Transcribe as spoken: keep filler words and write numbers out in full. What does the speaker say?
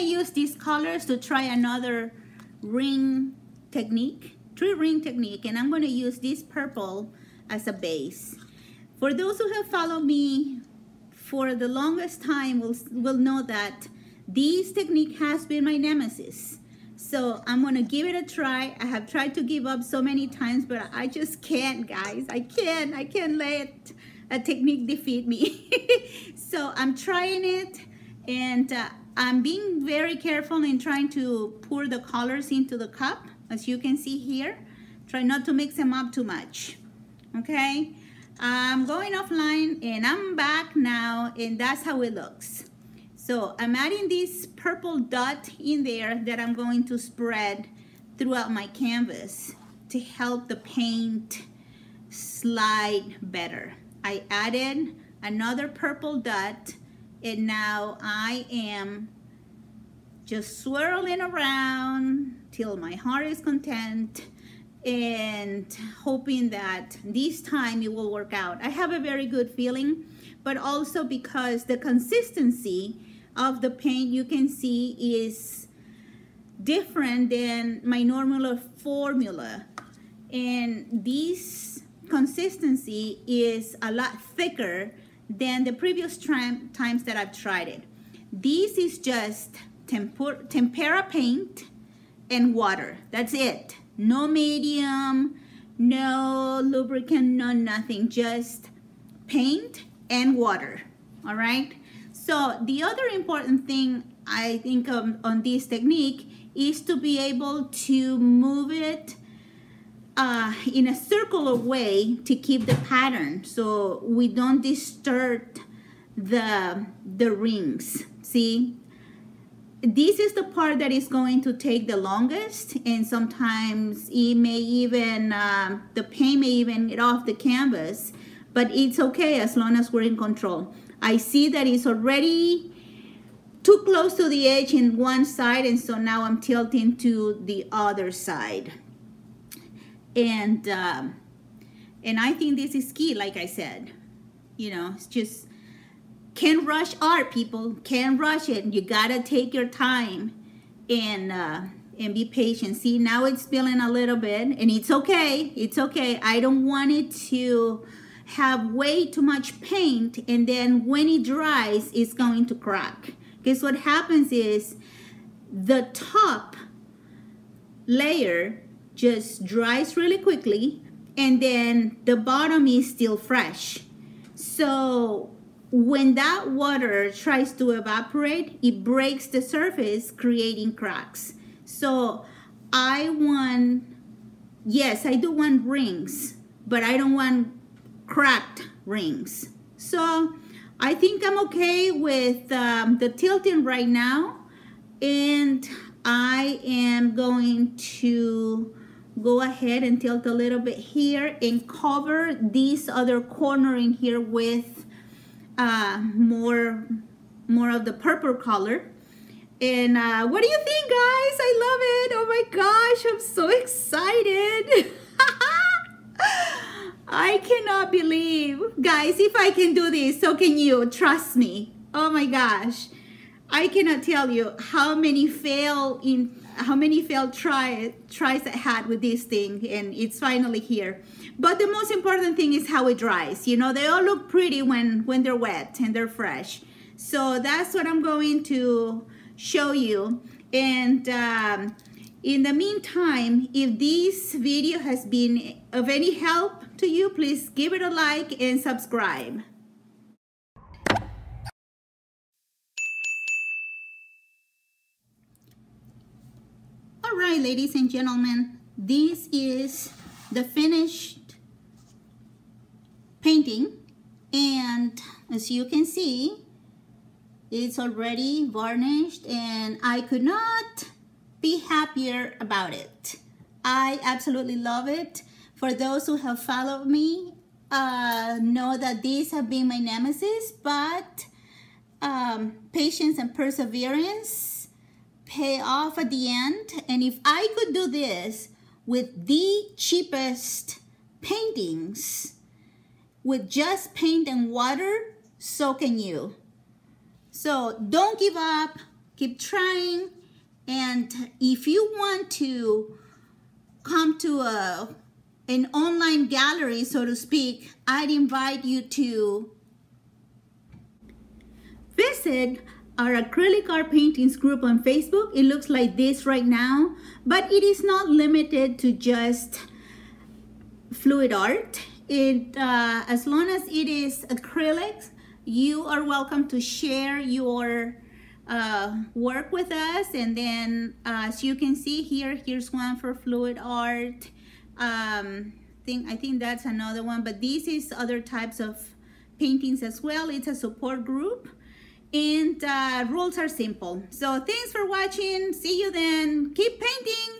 to use these colors to try another ring technique, three ring technique, and I'm going to use this purple as a base. For those who have followed me for the longest time will, will know that this technique has been my nemesis. So I'm gonna give it a try. I have tried to give up so many times, but I just can't, guys. I can't, I can't let a technique defeat me. So I'm trying it, and uh, I'm being very careful in trying to pour the colors into the cup, as you can see here. Try not to mix them up too much, okay? I'm going offline, and I'm back now, and that's how it looks. So I'm adding this purple dot in there that I'm going to spread throughout my canvas to help the paint slide better. I added another purple dot, and now I am just swirling around till my heart is content and hoping that this time it will work out. I have a very good feeling, but also because the consistency of the paint, you can see, is different than my normal formula, and this consistency is a lot thicker than the previous times that I've tried it. This is just temper tempera paint and water, that's it. No medium, no lubricant, no nothing, just paint and water. All right, so the other important thing I think of on this technique is to be able to move it uh, in a circular way to keep the pattern, so we don't disturb the the rings. See, this is the part that is going to take the longest, and sometimes it may even uh, the paint may even get off the canvas, but it's okay as long as we're in control. I see that it's already too close to the edge in one side, and so now I'm tilting to the other side. And um, and I think this is key, like I said. You know, it's just, can't rush art, people. Can't rush it. You gotta take your time and uh, and be patient. See, now it's spilling a little bit, and it's okay, it's okay. I don't want it to have way too much paint, and then when it dries, it's going to crack. Because what happens is the top layer just dries really quickly, and then the bottom is still fresh. So when that water tries to evaporate, it breaks the surface, creating cracks. So I want, yes, I do want rings, but I don't want cracked rings. So I think I'm okay with um, the tilting right now, and I am going to go ahead and tilt a little bit here and cover this other corner in here with uh, more more of the purple color. And uh, what do you think, guys? I love it. Oh my gosh, I'm so excited. I cannot believe, guys, if I can do this, so can you, trust me. Oh my gosh, I cannot tell you how many fail in how many failed try, tries I had with this thing, and it's finally here. But the most important thing is how it dries. You know, they all look pretty when, when they're wet and they're fresh. So that's what I'm going to show you. And um, in the meantime, if this video has been of any help to you, please give it a like and subscribe. All right, ladies and gentlemen, this is the finished painting, and as you can see, it's already varnished, and I could not be happier about it. I absolutely love it. For those who have followed me, uh, know that these have been my nemesis, but um, patience and perseverance pay off at the end. And if I could do this with the cheapest paintings, with just paint and water, so can you. So don't give up. keep trying. And if you want to come to a, an online gallery, so to speak, I'd invite you to visit our acrylic art paintings group on Facebook. It looks like this right now, but it is not limited to just fluid art. It, uh, as long as it is acrylics, you are welcome to share your uh, work with us. And then uh, as you can see here, here's one for fluid art. Um, think, I think that's another one, but this is other types of paintings as well. It's a support group, and uh, rules are simple. So thanks for watching. See you then. Keep painting.